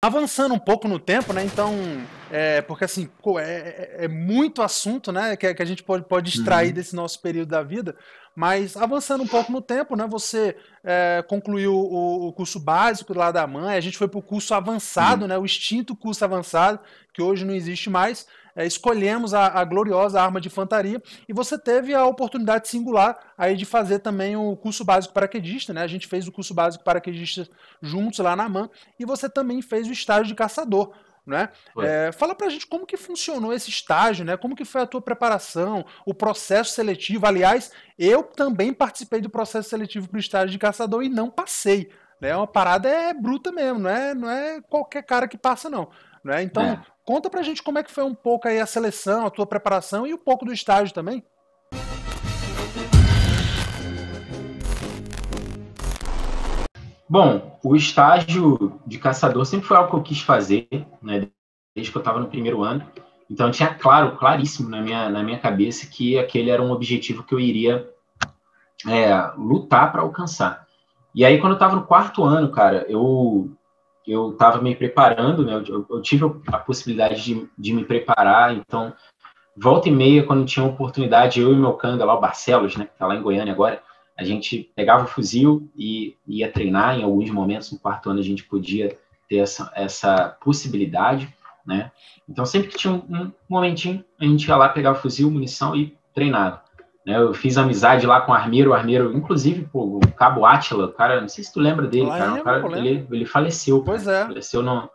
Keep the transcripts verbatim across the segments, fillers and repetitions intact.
Avançando um pouco no tempo, né? Então, é, porque assim, é, é muito assunto, né? Que, que a gente pode, pode extrair uhum. desse nosso período da vida. Mas avançando um pouco no tempo, né? Você é, concluiu o, o curso básico lá da AMAN, a gente foi para o curso avançado, uhum. né? O extinto curso avançado, que hoje não existe mais. É, escolhemos a, a gloriosa arma de infantaria e você teve a oportunidade singular aí de fazer também o curso básico paraquedista, né? A gente fez o curso básico paraquedista juntos lá na AMAN e você também fez o estágio de caçador. Né? É, fala pra gente como que funcionou esse estágio, né? Como que foi a tua preparação, o processo seletivo. Aliás, eu também participei do processo seletivo pro estágio de caçador e não passei, né? Uma parada é bruta mesmo, não é, não é qualquer cara que passa não, né? Então é. Conta pra gente como é que foi um pouco aí a seleção, a tua preparação e um pouco do estágio também. Bom, o estágio de caçador sempre foi algo que eu quis fazer, né, desde que eu estava no primeiro ano. Então, tinha claro, claríssimo na minha, na minha cabeça que aquele era um objetivo que eu iria é, lutar para alcançar. E aí, quando eu estava no quarto ano, cara, eu eu estava me preparando, né, eu, eu tive a possibilidade de, de me preparar. Então, volta e meia, quando tinha uma oportunidade, eu e meu canga lá, o Barcelos, né, que está lá em Goiânia agora, a gente pegava o fuzil e ia treinar. Em alguns momentos, no quarto ano, a gente podia ter essa, essa possibilidade, né? Então, sempre que tinha um, um momentinho, a gente ia lá pegar o fuzil, munição e treinava, né? Eu fiz amizade lá com o armeiro, o armeiro, inclusive, pô, o cabo Átila, cara, não sei se tu lembra dele, cara, lembro, cara ele, ele faleceu, pois cara, é. faleceu num,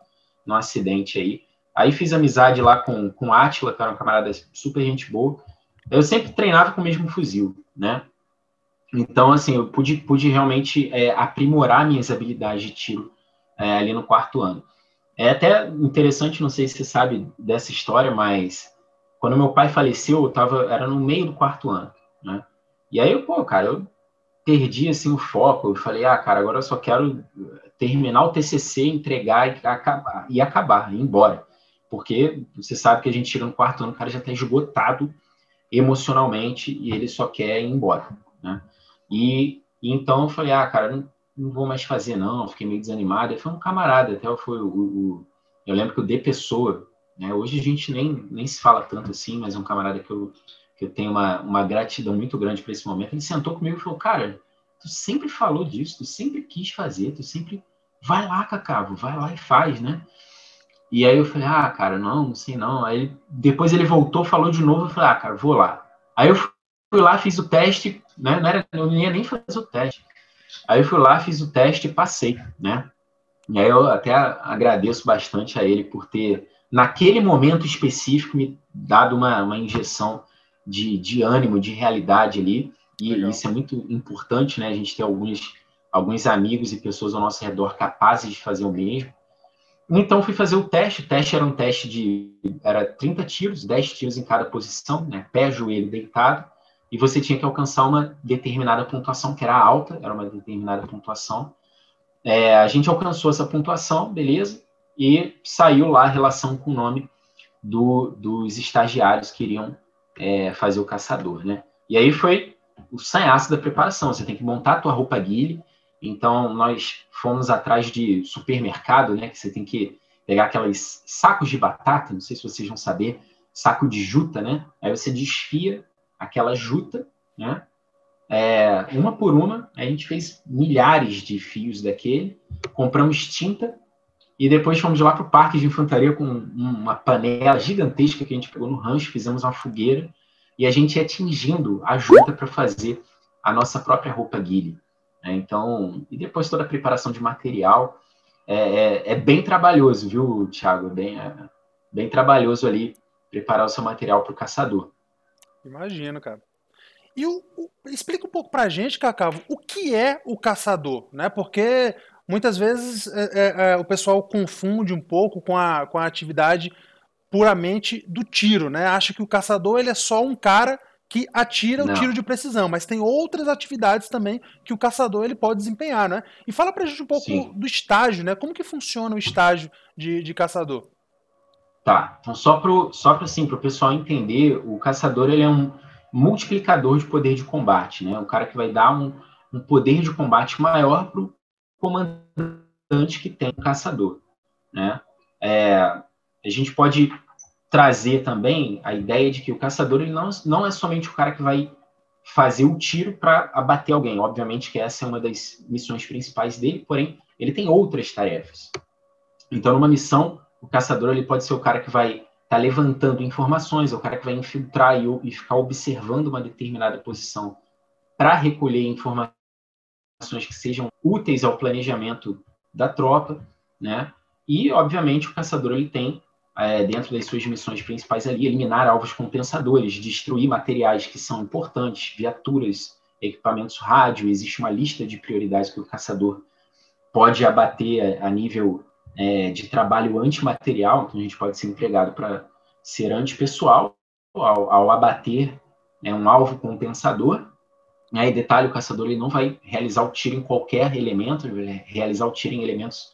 num acidente aí. Aí fiz amizade lá com, com o Átila, que era um camarada super gente boa. Eu sempre treinava com o mesmo fuzil, né? Então, assim, eu pude, pude realmente é, aprimorar minhas habilidades de tiro é, ali no quarto ano. É até interessante, não sei se você sabe dessa história, mas quando meu pai faleceu, eu tava, era no meio do quarto ano, né? E aí, pô, cara, eu perdi, assim, o foco. Eu falei, ah, cara, agora eu só quero terminar o T C C, entregar e acabar, e acabar, ir embora. Porque você sabe que a gente chega no quarto ano, o cara já tá esgotado emocionalmente e ele só quer ir embora, né? E, e então eu falei, ah, cara, não, não vou mais fazer, não. Eu fiquei meio desanimado. Foi um camarada, até foi o, o... Eu lembro que o D. Pessoa, né? Hoje a gente nem, nem se fala tanto assim, mas é um camarada que eu, que eu tenho uma, uma gratidão muito grande por esse momento. Ele sentou comigo e falou, cara, tu sempre falou disso, tu sempre quis fazer, tu sempre... Vai lá, Cacavo, vai lá e faz, né? E aí eu falei, ah, cara, não, não sei não. Aí depois ele voltou, falou de novo, eu falei, ah, cara, vou lá. Aí eu fui lá, fiz o teste... Né? Não era, eu não ia nem fazer o teste. Aí eu fui lá, fiz o teste e passei, né? E aí eu até agradeço bastante a ele por ter, naquele momento específico, me dado uma, uma injeção de, de ânimo, de realidade ali. E legal. Isso é muito importante, né? A gente ter alguns, alguns amigos e pessoas ao nosso redor capazes de fazer o mesmo. Então, fui fazer o teste. O teste era um teste de... Era trinta tiros, dez tiros em cada posição, né? Pé, joelho, deitado. E você tinha que alcançar uma determinada pontuação, que era alta, era uma determinada pontuação. É, a gente alcançou essa pontuação, beleza, e saiu lá a relação com o nome do, dos estagiários que iriam é, fazer o caçador, né? E aí foi o sanhaço da preparação, você tem que montar a tua roupa guile. Então, nós fomos atrás de supermercado, né? Que você tem que pegar aqueles sacos de batata, não sei se vocês vão saber, saco de juta, né? Aí você desfia aquela juta, né? É, uma por uma, a gente fez milhares de fios daquele, compramos tinta e depois fomos lá para o parque de infantaria com uma panela gigantesca que a gente pegou no rancho, fizemos uma fogueira e a gente ia tingindo a juta para fazer a nossa própria roupa guile, né? Então, e depois toda a preparação de material é, é, é bem trabalhoso, viu, Thiago? Bem, é, bem trabalhoso ali preparar o seu material para o caçador. Imagino, cara. E o, o, explica um pouco pra gente, Cacavo, o que é o caçador, né? Porque muitas vezes é, é, o pessoal confunde um pouco com a, com a atividade puramente do tiro, né? Acha que o caçador ele é só um cara que atira o tiro de precisão, mas tem outras atividades também que o caçador ele pode desempenhar, né? E fala pra gente um pouco Sim. do estágio, né? Como que funciona o estágio de, de caçador? Tá, então só para só assim, o pessoal entender, o caçador ele é um multiplicador de poder de combate, né? Um cara que vai dar um, um poder de combate maior para o comandante que tem o caçador. Né? É, a gente pode trazer também a ideia de que o caçador ele não, não é somente o cara que vai fazer o tiro para abater alguém. Obviamente que essa é uma das missões principais dele, porém, ele tem outras tarefas. Então, numa missão, o caçador ele pode ser o cara que vai estar tá levantando informações, é o cara que vai infiltrar e, e ficar observando uma determinada posição para recolher informações que sejam úteis ao planejamento da tropa, né? E, obviamente, o caçador ele tem, é, dentro das suas missões principais ali, eliminar alvos compensadores, destruir materiais que são importantes, viaturas, equipamentos rádio. Existe uma lista de prioridades que o caçador pode abater a, a nível é, de trabalho antimaterial, que a gente pode ser empregado para ser antipessoal, ao, ao abater né, um alvo compensador. Aí, detalhe, o caçador ele não vai realizar o tiro em qualquer elemento, ele vai realizar o tiro em elementos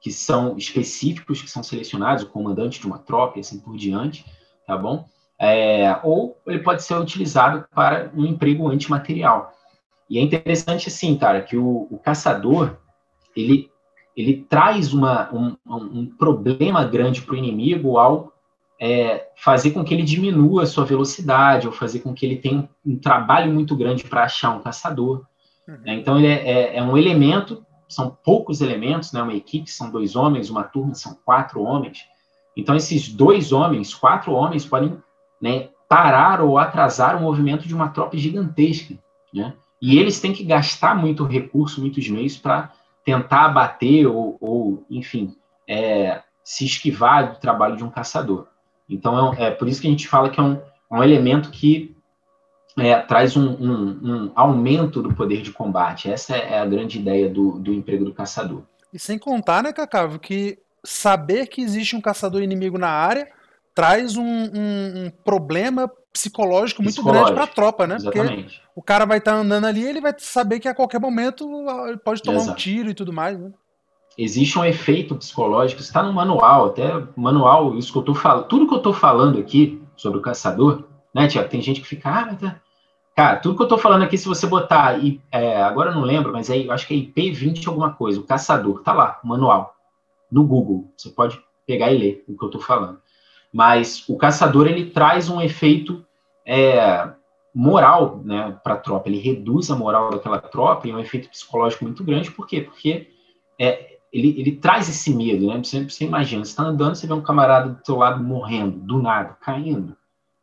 que são específicos, que são selecionados, o comandante de uma tropa e assim por diante, tá bom? É, ou ele pode ser utilizado para um emprego antimaterial. E é interessante, assim, cara, que o, o caçador, ele, ele traz uma, um, um problema grande para o inimigo ao é, fazer com que ele diminua a sua velocidade, ou fazer com que ele tenha um, um trabalho muito grande para achar um caçador. Uhum. Né? Então, ele é, é, é um elemento... São poucos elementos, né? Uma equipe são dois homens, uma turma são quatro homens. Então, esses dois homens, quatro homens, podem né, parar ou atrasar o movimento de uma tropa gigantesca. Né? E eles têm que gastar muito recurso, muitos meios, para tentar abater ou, ou enfim, é, se esquivar do trabalho de um caçador. Então, é, é por isso que a gente fala que é um, um elemento que É, traz um, um, um aumento do poder de combate. Essa é a grande ideia do, do emprego do caçador. E sem contar, né, Cacavo, que saber que existe um caçador inimigo na área traz um, um, um problema psicológico muito psicológico, grande para a tropa, né? Exatamente. Porque o cara vai estar tá andando ali e ele vai saber que a qualquer momento ele pode tomar Exato. um tiro e tudo mais, né? Existe um efeito psicológico, está no manual, até manual, isso que eu tô falando, tudo que eu estou falando aqui sobre o caçador, né, Thiago? Tem gente que fica, ah, mas tá... Cara, tudo que eu tô falando aqui, se você botar, é, agora eu não lembro, mas é, eu acho que é I P vinte alguma coisa, o caçador, tá lá, o manual, no Google, você pode pegar e ler o que eu tô falando. Mas o caçador, ele traz um efeito é, moral, né, pra tropa, ele reduz a moral daquela tropa, e é um efeito psicológico muito grande, por quê? Porque é, ele, ele traz esse medo, né, você, você imagina, você tá andando, você vê um camarada do seu lado morrendo, do nada, caindo.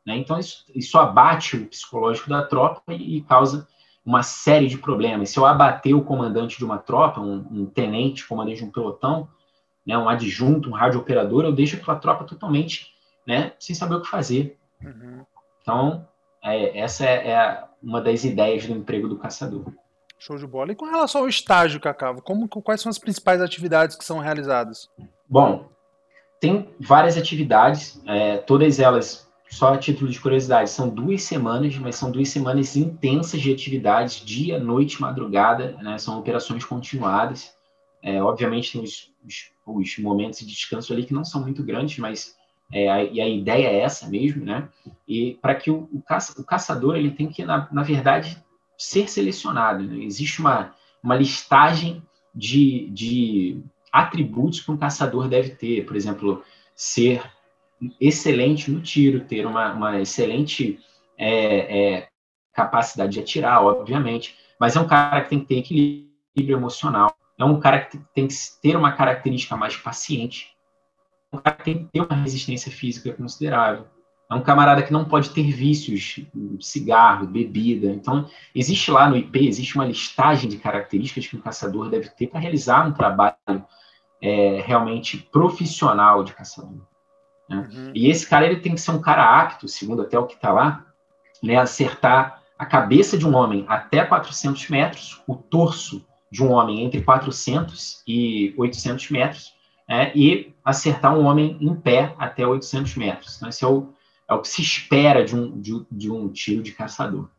Então, isso, isso abate o psicológico da tropa e causa uma série de problemas. Se eu abater o comandante de uma tropa, um, um tenente, comandante de um pelotão, né, um adjunto, um radiooperador, eu deixo aquela tropa totalmente né, sem saber o que fazer. Uhum. Então, é, essa é, é uma das ideias do emprego do caçador. Show de bola. E com relação ao estágio, Cacavo, como, quais são as principais atividades que são realizadas? Bom, tem várias atividades, é, todas elas... Só a título de curiosidade, são duas semanas, mas são duas semanas intensas de atividades, dia, noite, madrugada, né? São operações continuadas. É, obviamente, tem os, os, os momentos de descanso ali que não são muito grandes, mas é, a, e a ideia é essa mesmo, né? E para que o, o, caça, o caçador, ele tem que, na, na verdade, ser selecionado. Né? Existe uma, uma listagem de, de atributos que um caçador deve ter, por exemplo, ser... excelente no tiro, ter uma, uma excelente é, é, capacidade de atirar, obviamente, mas é um cara que tem que ter equilíbrio emocional, é um cara que tem que ter uma característica mais paciente, é um cara que tem que ter uma resistência física considerável, é um camarada que não pode ter vícios, cigarro, bebida. Então, existe lá no I P, existe uma listagem de características que um caçador deve ter para realizar um trabalho é, realmente profissional de caçador. Né? Uhum. E esse cara ele tem que ser um cara apto, segundo até o que está lá, né, acertar a cabeça de um homem até quatrocentos metros, o torso de um homem entre quatrocentos e oitocentos metros, né, e acertar um homem em pé até oitocentos metros. Então, esse é o, é o que se espera de um, de, de um tiro de caçador,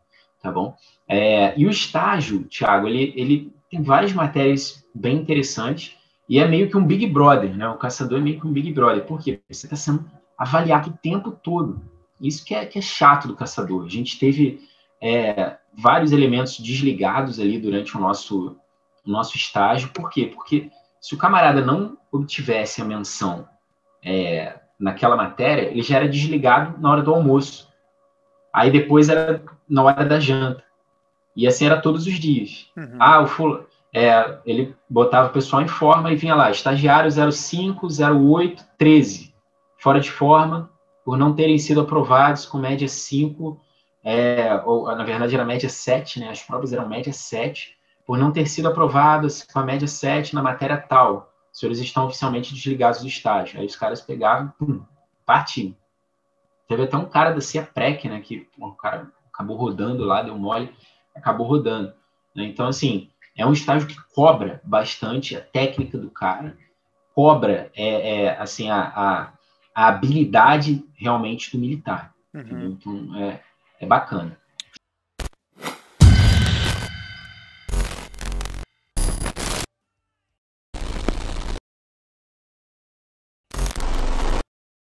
tá bom? É, e o estágio, Thiago, ele, ele tem várias matérias bem interessantes. E é meio que um Big Brother, né? O caçador é meio que um Big Brother. Por quê? Porque você está sendo avaliado o tempo todo. Isso que é, que é chato do caçador. A gente teve é, vários elementos desligados ali durante o nosso, nosso estágio. Por quê? Porque se o camarada não obtivesse a menção é, naquela matéria, ele já era desligado na hora do almoço. Aí depois era na hora da janta. E assim era todos os dias. Uhum. Ah, o fulano... É, ele botava o pessoal em forma e vinha lá, estagiário zero cinco, zero oito, treze, fora de forma, por não terem sido aprovados, com média cinco, é, ou na verdade era média sete, né? As provas eram média sete, por não ter sido aprovados com a média sete na matéria tal, os senhores estão oficialmente desligados do estágio. Aí os caras pegavam, pum, partiam. Teve até um cara da Cia PREC, né, que um cara acabou rodando lá, deu mole, acabou rodando. Então, assim... É um estágio que cobra bastante a técnica do cara, cobra é, é, assim, a, a, a habilidade realmente do militar. Uhum. Então, é, é bacana.